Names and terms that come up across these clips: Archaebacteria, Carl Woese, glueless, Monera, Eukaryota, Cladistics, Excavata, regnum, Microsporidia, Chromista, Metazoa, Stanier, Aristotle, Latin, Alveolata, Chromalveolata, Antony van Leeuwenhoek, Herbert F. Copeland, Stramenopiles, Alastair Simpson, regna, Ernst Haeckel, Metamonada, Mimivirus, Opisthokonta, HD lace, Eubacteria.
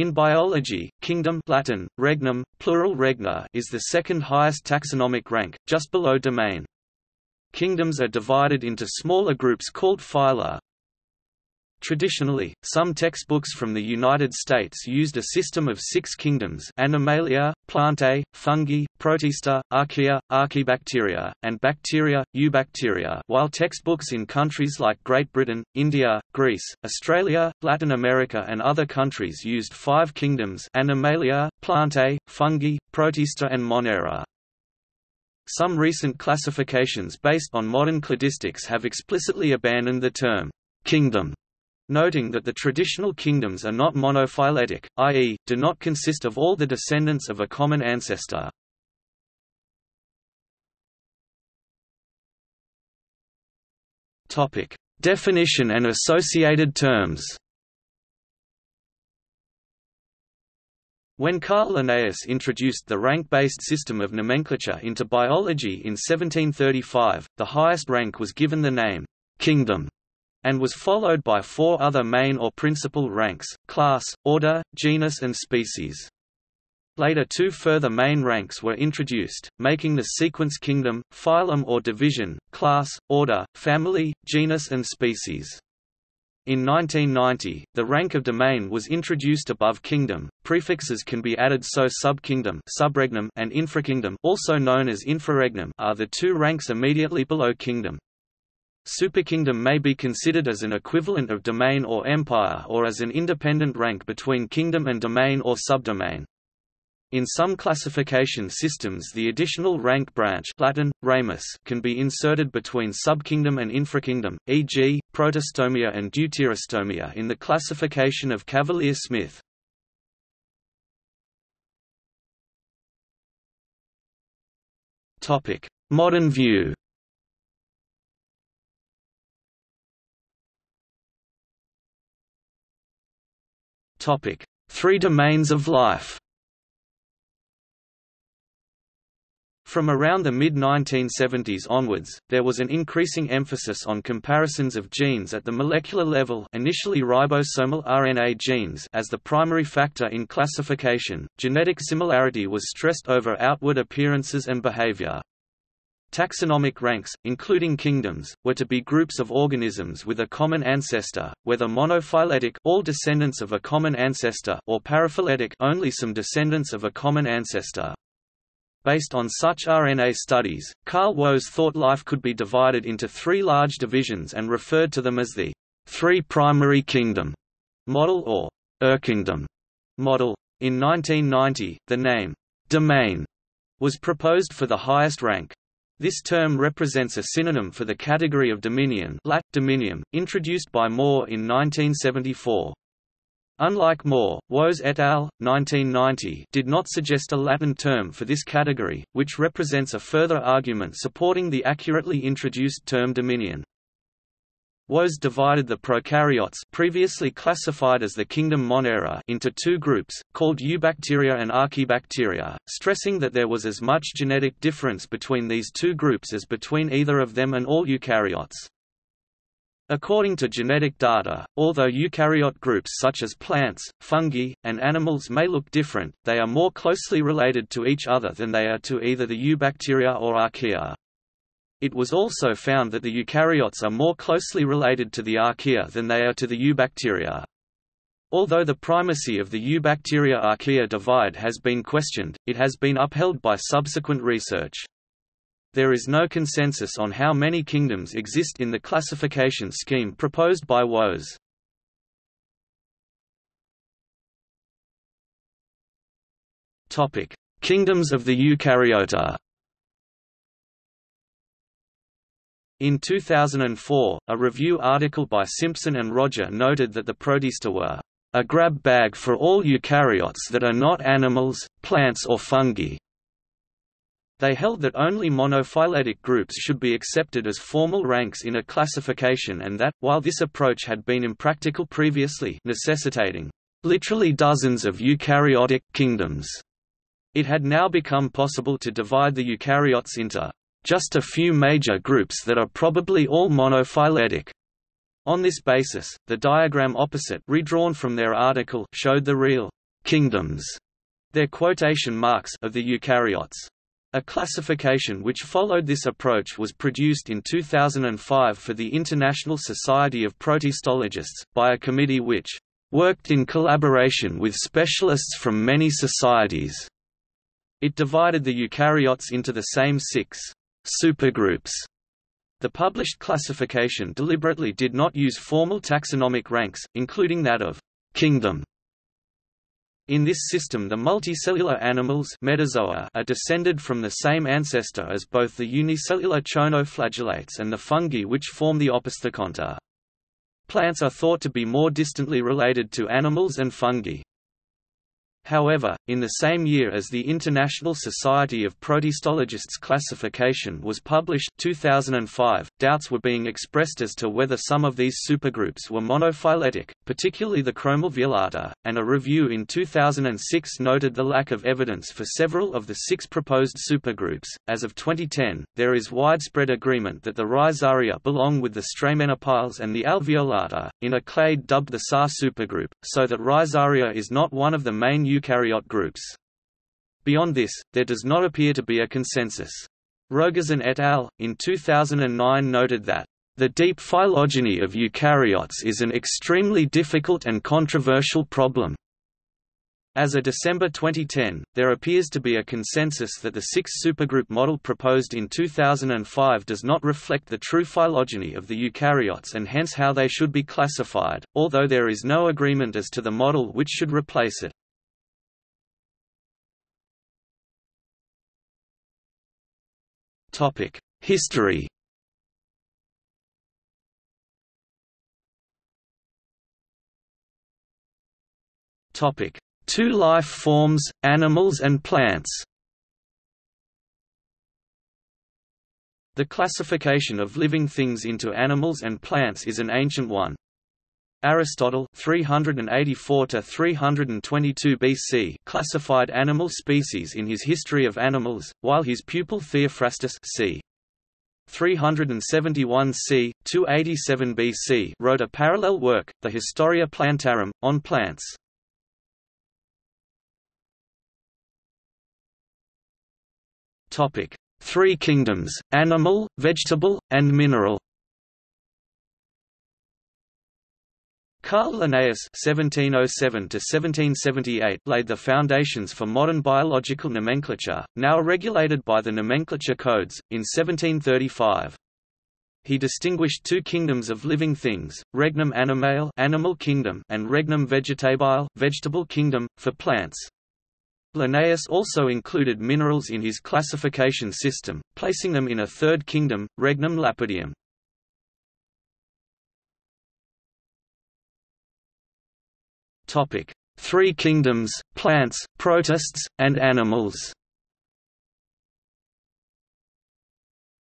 In biology, kingdom (Latin, regnum, plural regna) is the second highest taxonomic rank, just below domain. Kingdoms are divided into smaller groups called phyla. Traditionally, some textbooks from the United States used a system of 6 kingdoms: Animalia, Plantae, Fungi, Protista, Archaea, Archibacteria, and Bacteria, Eubacteria, while textbooks in countries like Great Britain, India, Greece, Australia, Latin America and other countries used 5 kingdoms: Animalia, Plantae, Fungi, Protista and Monera. Some recent classifications based on modern cladistics have explicitly abandoned the term kingdom, noting that the traditional kingdoms are not monophyletic, i.e., do not consist of all the descendants of a common ancestor. Topic: Definition and associated terms. When Carl Linnaeus introduced the rank-based system of nomenclature into biology in 1735, the highest rank was given the name kingdom, and was followed by 4 other main or principal ranks: class, order, genus and species. Later 2 further main ranks were introduced, making the sequence kingdom, phylum or division, class, order, family, genus and species. In 1990, the rank of domain was introduced above kingdom. Prefixes can be added, so subkingdom, subregnum and infrakingdom, also known as infraregnum, are the 2 ranks immediately below kingdom. Superkingdom may be considered as an equivalent of domain or empire, or as an independent rank between kingdom and domain or subdomain. In some classification systems, the additional rank branch (Latin, ramus) can be inserted between subkingdom and infrakingdom, e.g., Protostomia and Deuterostomia in the classification of Cavalier-Smith. Topic: Modern view. Topic: 3 domains of life. From around the mid-1970s onwards, there was an increasing emphasis on comparisons of genes at the molecular level, initially ribosomal RNA genes, as the primary factor in classification. Genetic similarity was stressed over outward appearances and behavior. Taxonomic ranks, including kingdoms, were to be groups of organisms with a common ancestor, whether monophyletic, all descendants of a common ancestor, or paraphyletic, only some descendants of a common ancestor. Based on such RNA studies, Carl Woese thought life could be divided into 3 large divisions and referred to them as the 3 primary kingdom model or erkingdom model. In 1990, the name domain was proposed for the highest rank. This term represents a synonym for the category of dominion, Lat. Dominium, introduced by Moore in 1974. Unlike Moore, Woese et al. 1990 did not suggest a Latin term for this category, which represents a further argument supporting the accurately introduced term dominion. Woese divided the prokaryotes, previously classified as the kingdom Monera, into 2 groups, called Eubacteria and Archibacteria, stressing that there was as much genetic difference between these 2 groups as between either of them and all eukaryotes. According to genetic data, although eukaryote groups such as plants, fungi, and animals may look different, they are more closely related to each other than they are to either the Eubacteria or Archaea. It was also found that the eukaryotes are more closely related to the archaea than they are to the eubacteria. Although the primacy of the eubacteria-archaea divide has been questioned, it has been upheld by subsequent research. There is no consensus on how many kingdoms exist in the classification scheme proposed by Woese. Topic: Kingdoms of the Eukaryota. In 2004, a review article by Simpson and Roger noted that the Protista were a grab bag for all eukaryotes that are not animals, plants or fungi. They held that only monophyletic groups should be accepted as formal ranks in a classification, and that, while this approach had been impractical previously, necessitating literally dozens of eukaryotic kingdoms, it had now become possible to divide the eukaryotes into just a few major groups that are probably all monophyletic. On this basis, the diagram opposite, redrawn from their article, showed the real kingdoms, their quotation marks, of the eukaryotes. A classification which followed this approach was produced in 2005 for the International Society of Protistologists, by a committee which worked in collaboration with specialists from many societies. It divided the eukaryotes into the same 6 supergroups. The published classification deliberately did not use formal taxonomic ranks, including that of kingdom. In this system the multicellular animals metazoa are descended from the same ancestor as both the unicellular chonoflagellates and the fungi which form the opisthokonta. Plants are thought to be more distantly related to animals and fungi. However, in the same year as the International Society of Protistologists classification was published 2005, doubts were being expressed as to whether some of these supergroups were monophyletic, particularly the Chromalveolata, and a review in 2006 noted the lack of evidence for several of the 6 proposed supergroups. As of 2010, there is widespread agreement that the Rhizaria belong with the Stramenopiles and the Alveolata, in a clade dubbed the SAR supergroup, so that Rhizaria is not one of the main eukaryote groups. Beyond this, there does not appear to be a consensus. Rogerson et al. In 2009 noted that, "...the deep phylogeny of eukaryotes is an extremely difficult and controversial problem." As of December 2010, there appears to be a consensus that the 6 supergroup model proposed in 2005 does not reflect the true phylogeny of the eukaryotes and hence how they should be classified, although there is no agreement as to the model which should replace it. History. Two life forms, animals and plants. The classification of living things into animals and plants is an ancient one. Aristotle 384 to 322 BC classified animal species in his History of Animals, while his pupil Theophrastus c. 371 c. 287 BC wrote a parallel work, the Historia Plantarum, on plants. Topic: 3 kingdoms: animal, vegetable, and mineral. Carl Linnaeus (1707–1778) laid the foundations for modern biological nomenclature, now regulated by the nomenclature codes, in 1735. He distinguished 2 kingdoms of living things: regnum animale (animal kingdom) and regnum vegetabile (vegetable kingdom) for plants. Linnaeus also included minerals in his classification system, placing them in a 3rd kingdom, regnum Lapidium. Topic: 3 kingdoms: plants, protists, and animals.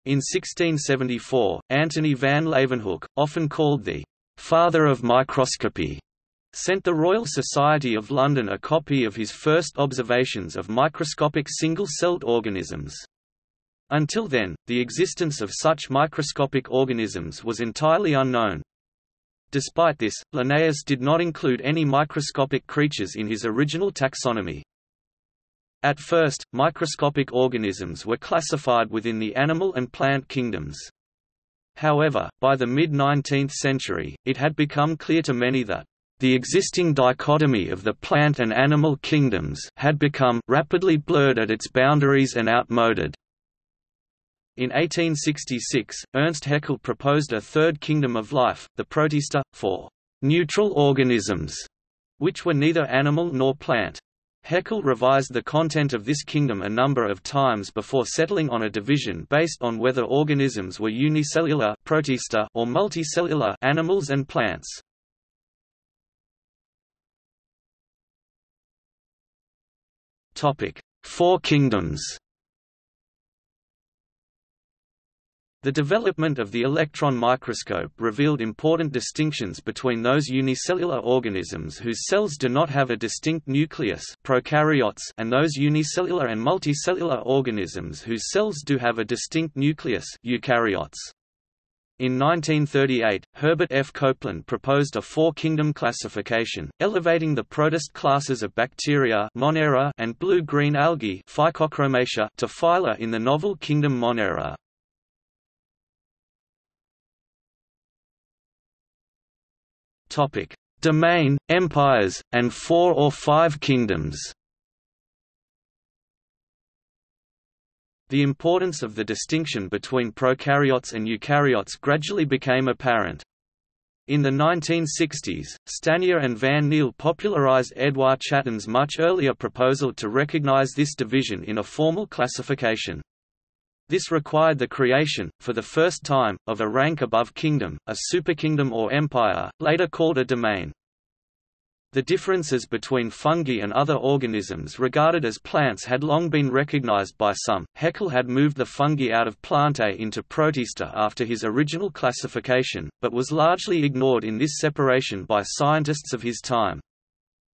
In 1674, Antony van Leeuwenhoek, often called the father of microscopy, sent the Royal Society of London a copy of his first observations of microscopic single-celled organisms. Until then, the existence of such microscopic organisms was entirely unknown. Despite this, Linnaeus did not include any microscopic creatures in his original taxonomy. At first, microscopic organisms were classified within the animal and plant kingdoms. However, by the mid-19th century, it had become clear to many that the existing dichotomy of the plant and animal kingdoms had become rapidly blurred at its boundaries and outmoded. In 1866, Ernst Haeckel proposed a 3rd kingdom of life, the protista, for neutral organisms, which were neither animal nor plant. Haeckel revised the content of this kingdom a number of times before settling on a division based on whether organisms were unicellular protista or multicellular animals and plants. Topic: 4 kingdoms. The development of the electron microscope revealed important distinctions between those unicellular organisms whose cells do not have a distinct nucleus, prokaryotes, and those unicellular and multicellular organisms whose cells do have a distinct nucleus, eukaryotes. In 1938, Herbert F. Copeland proposed a four-kingdom classification, elevating the protist classes of bacteria Monera and blue-green algae Phycochromacea to phyla in the novel kingdom Monera. Domain, empires, and 4 or 5 kingdoms. The importance of the distinction between prokaryotes and eukaryotes gradually became apparent. In the 1960s, Stanier and Van Niel popularized Edouard Chatham's much earlier proposal to recognize this division in a formal classification. This required the creation, for the first time, of a rank above kingdom, a superkingdom or empire, later called a domain. The differences between fungi and other organisms regarded as plants had long been recognized by some. Haeckel had moved the fungi out of Plantae into Protista after his original classification, but was largely ignored in this separation by scientists of his time.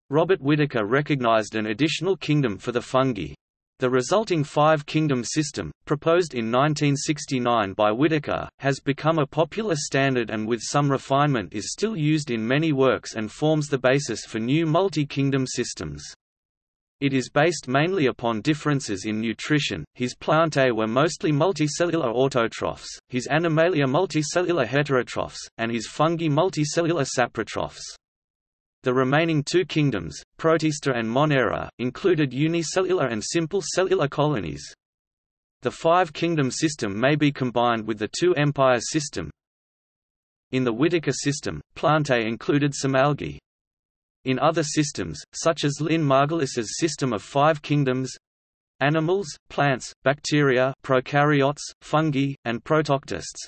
Robert Whittaker recognized an additional kingdom for the fungi. The resulting 5-kingdom system, proposed in 1969 by Whittaker, has become a popular standard and with some refinement is still used in many works and forms the basis for new multi-kingdom systems. It is based mainly upon differences in nutrition. His Plantae were mostly multicellular autotrophs, his Animalia multicellular heterotrophs, and his Fungi multicellular saprotrophs. The remaining 2 kingdoms, Protista and Monera, included unicellular and simple cellular colonies. The 5-kingdom system may be combined with the 2-empire system. In the Whittaker system, Plantae included some algae. In other systems, such as Lynn Margulis's system of 5 kingdoms, animals, plants, bacteria, prokaryotes, fungi, and protoctists,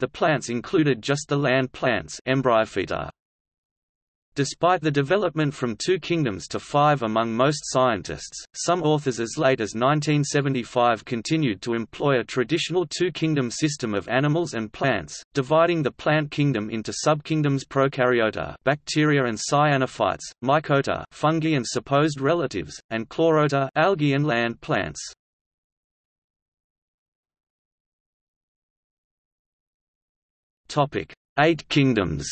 the plants included just the land plants, Embryophyta. Despite the development from 2 kingdoms to 5 among most scientists, some authors as late as 1975 continued to employ a traditional 2-kingdom system of animals and plants, dividing the plant kingdom into subkingdoms Prokaryota, bacteria and cyanophytes, Mycota, fungi and supposed relatives, and Chlorota, algae and land plants. Topic: 8 kingdoms.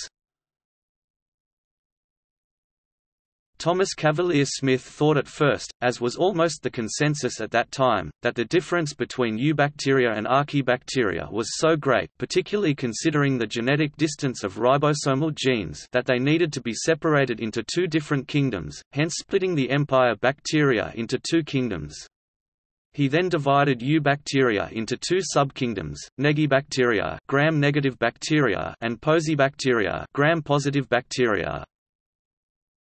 Thomas Cavalier-Smith thought at first, as was almost the consensus at that time, that the difference between eubacteria and archaebacteria was so great, particularly considering the genetic distance of ribosomal genes, that they needed to be separated into 2 different kingdoms, hence splitting the empire bacteria into 2 kingdoms. He then divided eubacteria into 2 subkingdoms, negibacteria, gram-negative bacteria, and posibacteria, gram-positive bacteria.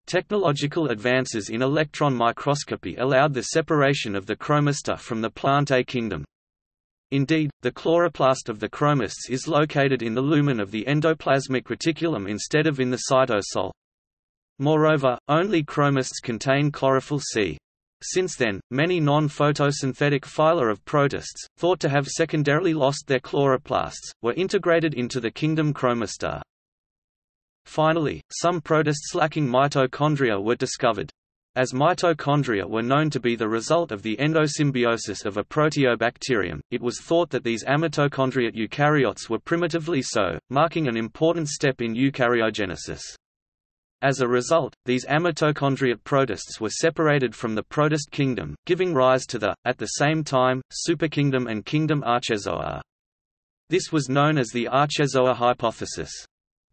Technological advances in electron microscopy allowed the separation of the chromista from the Plantae kingdom. Indeed, the chloroplast of the chromists is located in the lumen of the endoplasmic reticulum instead of in the cytosol. Moreover, only chromists contain chlorophyll C. Since then, many non-photosynthetic phyla of protists, thought to have secondarily lost their chloroplasts, were integrated into the kingdom chromista. Finally, some protists lacking mitochondria were discovered. As mitochondria were known to be the result of the endosymbiosis of a proteobacterium, it was thought that these amitochondriate eukaryotes were primitively so, marking an important step in eukaryogenesis. As a result, these amitochondriate protists were separated from the protist kingdom, giving rise to the, at the same time, superkingdom and kingdom Archezoa. This was known as the Archezoa hypothesis.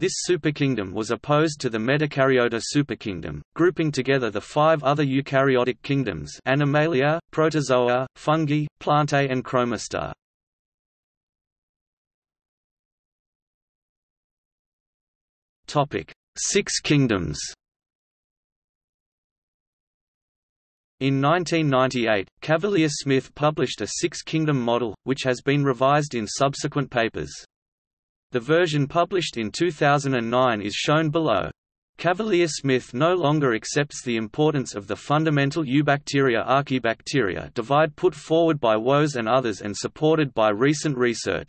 This superkingdom was opposed to the Metacaryota superkingdom, grouping together the 5 other eukaryotic kingdoms: Animalia, Protozoa, Fungi, Plantae, and Chromista. Topic: 6 kingdoms. In 1998, Cavalier-Smith published a 6-kingdom model, which has been revised in subsequent papers. The version published in 2009 is shown below. Cavalier-Smith no longer accepts the importance of the fundamental eubacteria-archaebacteria divide put forward by Woese and others and supported by recent research.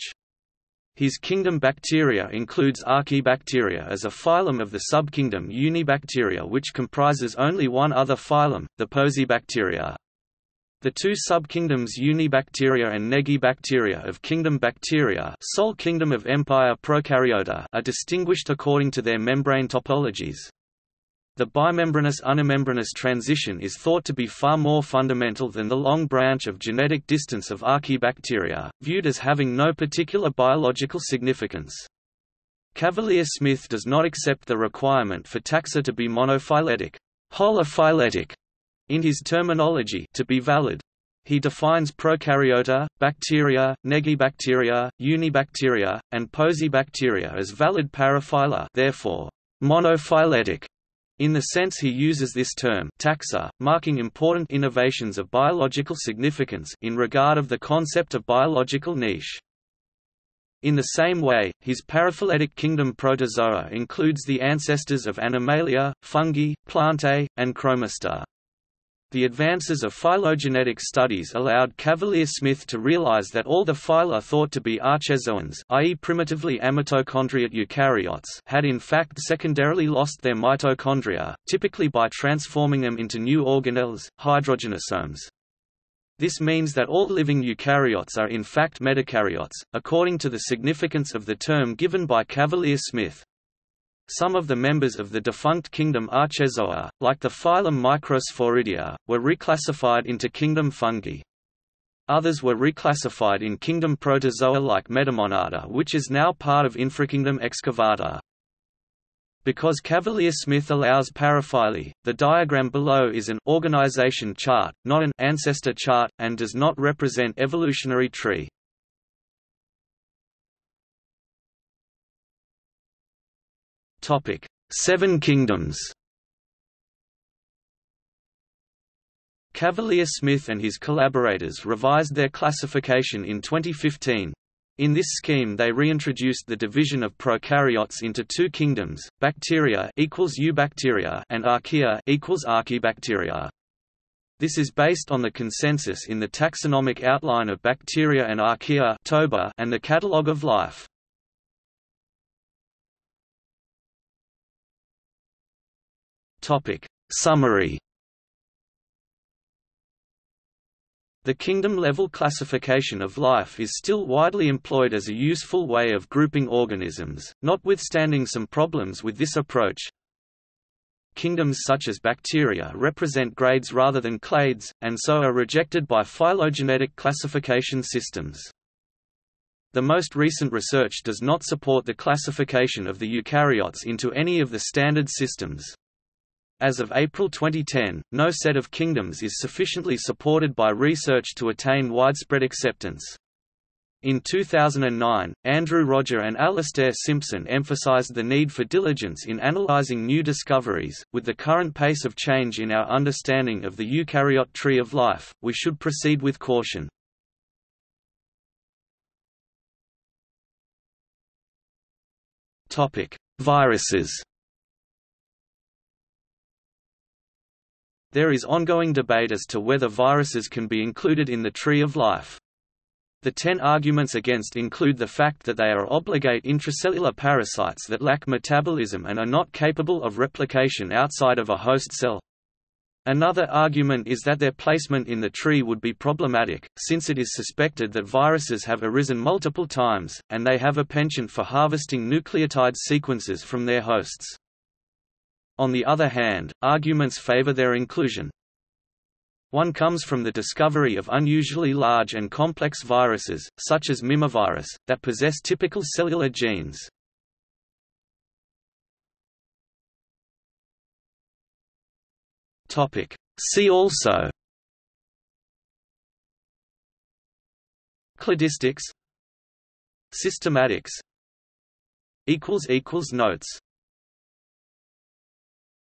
His kingdom bacteria includes archaebacteria as a phylum of the subkingdom Unibacteria, which comprises only one other phylum, the Posibacteria. The two subkingdoms Unibacteria and Negibacteria of Kingdom Bacteria, sole kingdom of Empire Prokaryota, are distinguished according to their membrane topologies. The bimembranous-unimembranous transition is thought to be far more fundamental than the long branch of genetic distance of Archaebacteria, viewed as having no particular biological significance. Cavalier-Smith does not accept the requirement for taxa to be monophyletic, holophyletic, in his terminology, to be valid. He defines prokaryota, bacteria, negibacteria, unibacteria, and posibacteria as valid paraphyla, therefore monophyletic. In the sense he uses this term taxa, marking important innovations of biological significance in regard of the concept of biological niche. In the same way, his paraphyletic kingdom Protozoa includes the ancestors of Animalia, Fungi, Plantae, and Chromista. The advances of phylogenetic studies allowed Cavalier-Smith to realize that all the phyla thought to be archezoans, i.e. primitively mitochondriate eukaryotes, had in fact secondarily lost their mitochondria, typically by transforming them into new organelles, hydrogenosomes. This means that all living eukaryotes are in fact metakaryotes, according to the significance of the term given by Cavalier-Smith. Some of the members of the defunct kingdom Archezoa, like the phylum Microsporidia, were reclassified into kingdom Fungi. Others were reclassified in kingdom Protozoa like Metamonada, which is now part of infrakingdom Excavata. Because Cavalier-Smith allows paraphyly, the diagram below is an organization chart, not an ancestor chart, and does not represent evolutionary tree. Seven Kingdoms. Cavalier-Smith and his collaborators revised their classification in 2015. In this scheme they reintroduced the division of prokaryotes into two kingdoms, bacteria equals eubacteria and archaea equals archaebacteria. This is based on the consensus in the taxonomic outline of bacteria and archaea and the catalogue of life. Summary. The kingdom-level classification of life is still widely employed as a useful way of grouping organisms, notwithstanding some problems with this approach. Kingdoms such as bacteria represent grades rather than clades, and so are rejected by phylogenetic classification systems. The most recent research does not support the classification of the eukaryotes into any of the standard systems. As of April 2010, no set of kingdoms is sufficiently supported by research to attain widespread acceptance. In 2009, Andrew Roger and Alastair Simpson emphasized the need for diligence in analyzing new discoveries. With the current pace of change in our understanding of the eukaryote tree of life, we should proceed with caution. Topic: Viruses. There is ongoing debate as to whether viruses can be included in the tree of life. The 10 arguments against include the fact that they are obligate intracellular parasites that lack metabolism and are not capable of replication outside of a host cell. Another argument is that their placement in the tree would be problematic, since it is suspected that viruses have arisen multiple times, and they have a penchant for harvesting nucleotide sequences from their hosts. On the other hand, arguments favor their inclusion. One comes from the discovery of unusually large and complex viruses, such as Mimivirus, that possess typical cellular genes. See also: Cladistics, Systematics. == Notes